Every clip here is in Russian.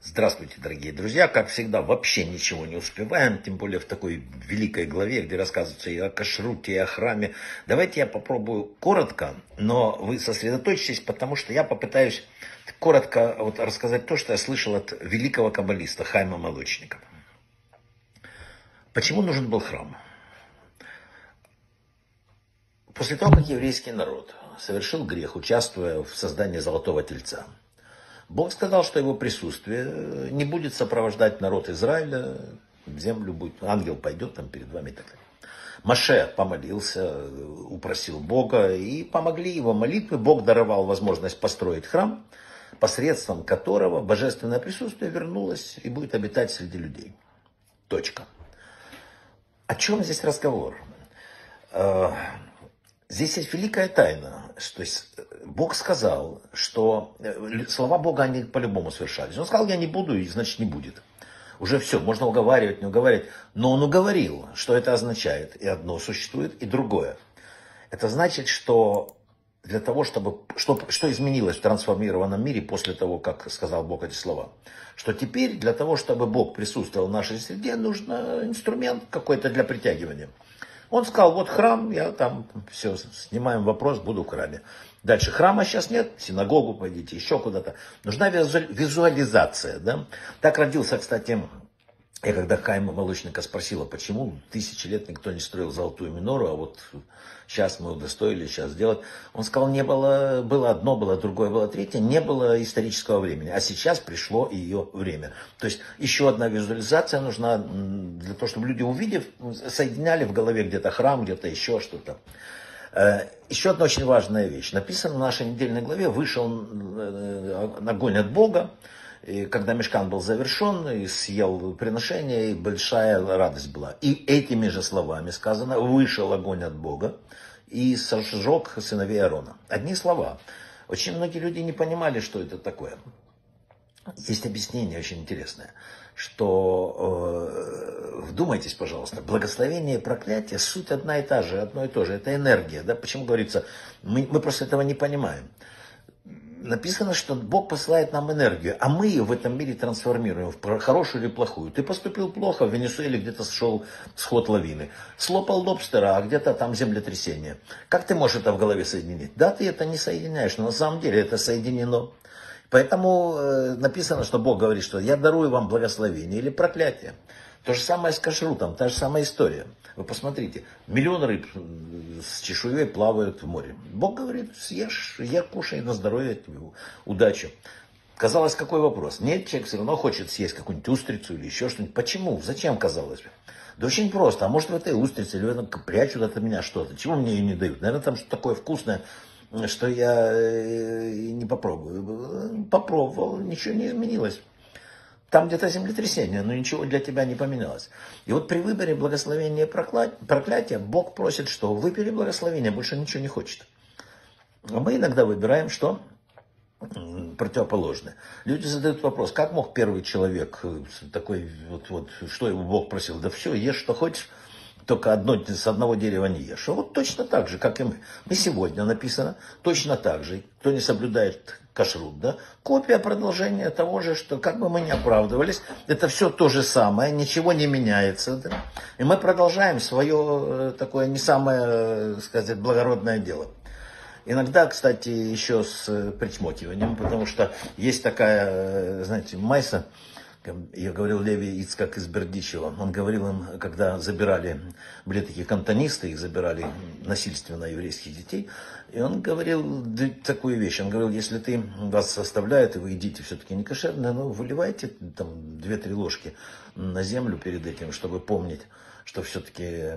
Здравствуйте, дорогие друзья. Как всегда, вообще ничего не успеваем, тем более в такой великой главе, где рассказывается и о кашруте, и о храме. Давайте я попробую коротко, но вы сосредоточьтесь, потому что я попытаюсь коротко рассказать то, что я слышал от великого каббалиста Хайма Молочника. Почему нужен был храм? После того, как еврейский народ совершил грех, участвуя в создании Золотого Тельца, Бог сказал, что его присутствие не будет сопровождать народ Израиля, землю будет, ангел пойдет там перед вами и так далее. Моше помолился, упросил Бога, и помогли его молитвы. Бог даровал возможность построить храм, посредством которого божественное присутствие вернулось и будет обитать среди людей. Точка. О чем здесь разговор? Здесь есть великая тайна, что Бог сказал, что слова Бога они по-любому совершались. Он сказал, я не буду, и значит не будет. Уже все, можно уговаривать, не уговаривать. Но он уговорил, что это означает. И одно существует, и другое. Это значит, что для того, что изменилось в трансформированном мире после того, как сказал Бог эти слова. Что теперь для того, чтобы Бог присутствовал в нашей среде, нужен инструмент какой-то для притягивания. Он сказал, вот храм, я там, все, снимаем вопрос, буду в храме. Дальше храма сейчас нет, в синагогу пойдите, еще куда-то. Нужна визуализация, да? Так родился, кстати, я когда Хайма Молочника спросила, почему тысячи лет никто не строил золотую минору, а вот сейчас мы удостоили, сейчас делать. Он сказал, не было, было одно, было другое, было третье, не было исторического времени. А сейчас пришло ее время. То есть еще одна визуализация нужна для того, чтобы люди, увидев, соединяли в голове где-то храм, где-то еще что-то. Еще одна очень важная вещь. Написано в нашей недельной главе, вышел огонь от Бога. И когда мишкан был завершен, и съел приношение, и большая радость была. И этими же словами сказано, вышел огонь от Бога и сожег сыновей Аарона. Одни слова. Очень многие люди не понимали, что это такое. Есть объяснение очень интересное, что, вдумайтесь, пожалуйста, благословение и проклятие, суть одна и та же, одно и то же. Это энергия, да? Почему говорится, мы просто этого не понимаем. Написано, что Бог посылает нам энергию, а мы ее в этом мире трансформируем в хорошую или плохую. Ты поступил плохо, в Венесуэле где-то сошел сход лавины, слопал лобстера, а где-то там землетрясение. Как ты можешь это в голове соединить? Да, ты это не соединяешь, но на самом деле это соединено. Поэтому написано, что Бог говорит, что я дарую вам благословение или проклятие. То же самое с кашрутом, та же самая история. Вы посмотрите, миллион рыб с чешуей плавают в море. Бог говорит, съешь, я кушаю на здоровье, удачи. Казалось, какой вопрос? Нет, человек все равно хочет съесть какую-нибудь устрицу или еще что-нибудь. Почему? Зачем, казалось бы? Да очень просто. А может в этой устрице или в этом прячут от меня что-то? Чего мне ее не дают? Наверное, там что-то такое вкусное, что я не попробую. Попробовал, ничего не изменилось. Там где-то землетрясение, но ничего для тебя не поменялось. И вот при выборе благословения и проклятия Бог просит, что выбери благословение, больше ничего не хочет. А мы иногда выбираем, что противоположное. Люди задают вопрос, как мог первый человек такой, что его Бог просил? Да все, ешь что хочешь, только с одного дерева не ешь. А вот точно так же, как и мы. Мы сегодня написано, точно так же, кто не соблюдает кашрут, да? Копия продолжения того же, что как бы мы ни оправдывались, это все то же самое, ничего не меняется. Да? И мы продолжаем свое такое не самое, сказать, благородное дело. Иногда, кстати, еще с причмокиванием, потому что есть такая, знаете, майса, я говорил Леви Ицкак из Бердичева, он говорил им, когда забирали, были такие кантонисты, их забирали насильственно еврейских детей, и он говорил такую вещь, он говорил, если вас оставляют, и вы едите все-таки не кошерное, ну, выливайте там 2-3 ложки на землю перед этим, чтобы помнить, что все-таки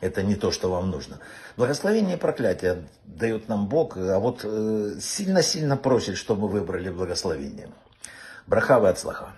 это не то, что вам нужно. Благословение и проклятие дает нам Бог, а вот сильно-сильно просит, чтобы выбрали благословение. Брахава и ацлаха.